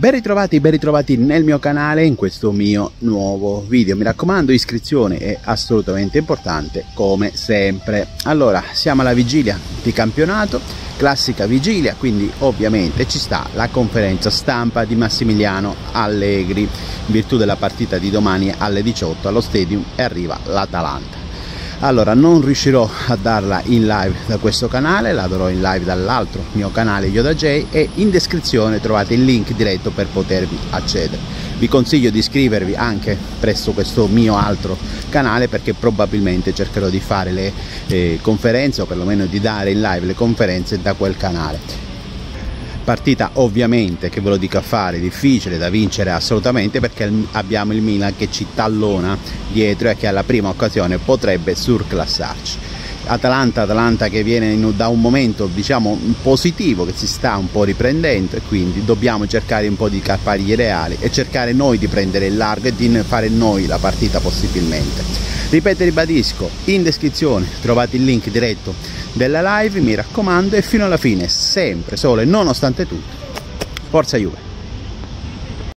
Ben ritrovati nel mio canale, in questo mio nuovo video. Mi raccomando, iscrizione è assolutamente importante, come sempre. Allora, siamo alla vigilia di campionato, classica vigilia, quindi ovviamente ci sta la conferenza stampa di Massimiliano Allegri. In virtù della partita di domani alle 18 allo Stadium arriva l'Atalanta. Allora, non riuscirò a darla in live da questo canale, la darò in live dall'altro mio canale Yoda J, e in descrizione trovate il link diretto per potervi accedere. Vi consiglio di iscrivervi anche presso questo mio altro canale, perché probabilmente cercherò di fare le conferenze, o perlomeno di dare in live le conferenze da quel canale. Partita ovviamente, che ve lo dico a fare, difficile da vincere assolutamente, perché abbiamo il Milan che ci tallona dietro e che alla prima occasione potrebbe surclassarci. Atalanta che viene da un momento, diciamo, positivo, che si sta un po' riprendendo, e quindi dobbiamo cercare un po' di capire i reali e cercare noi di prendere il largo e di fare noi la partita possibilmente. Ripeto e ribadisco, in descrizione trovate il link diretto della live, mi raccomando, e fino alla fine, sempre, solo e nonostante tutto, forza Juve!